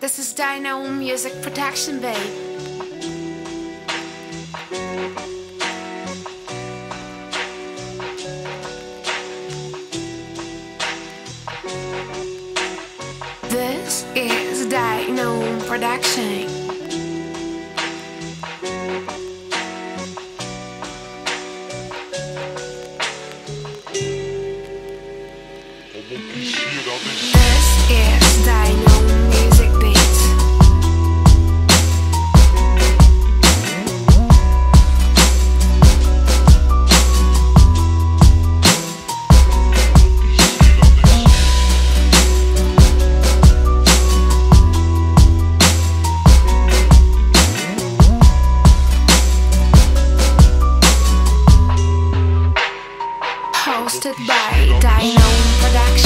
This is Die Naum Music Production Bay. This is Die Naum Production. This is Die Naum Music Beats. Hosted by Die Naum Production.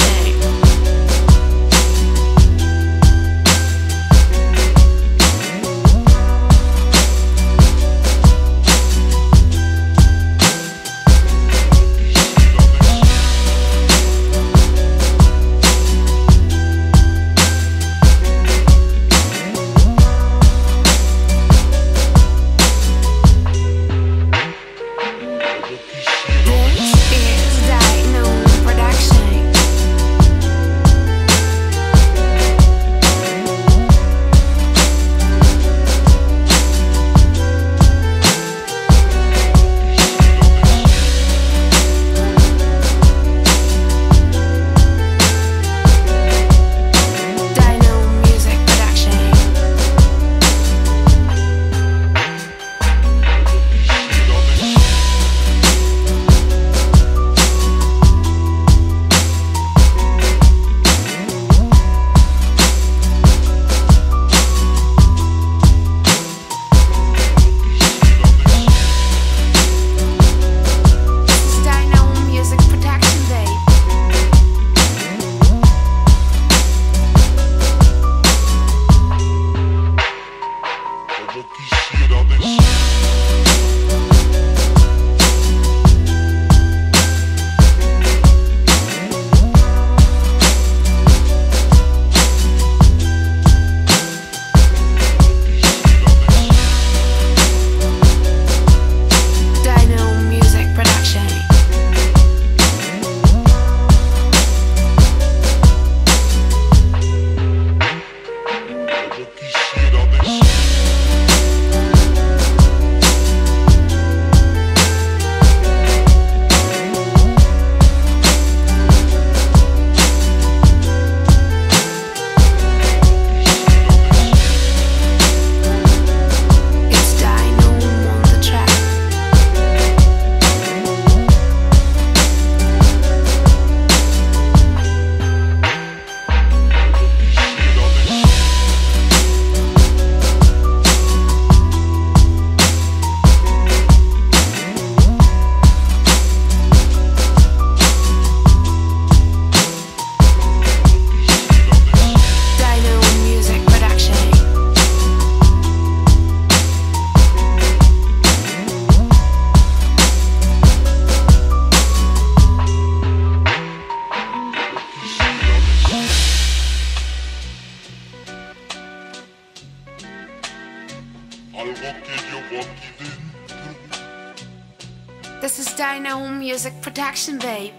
This is Die Naum Music Production, babe.